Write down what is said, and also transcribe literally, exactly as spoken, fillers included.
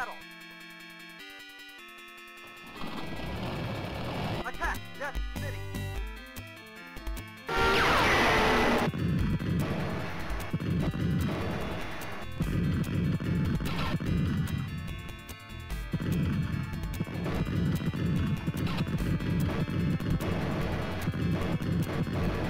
battle! Attack Death City!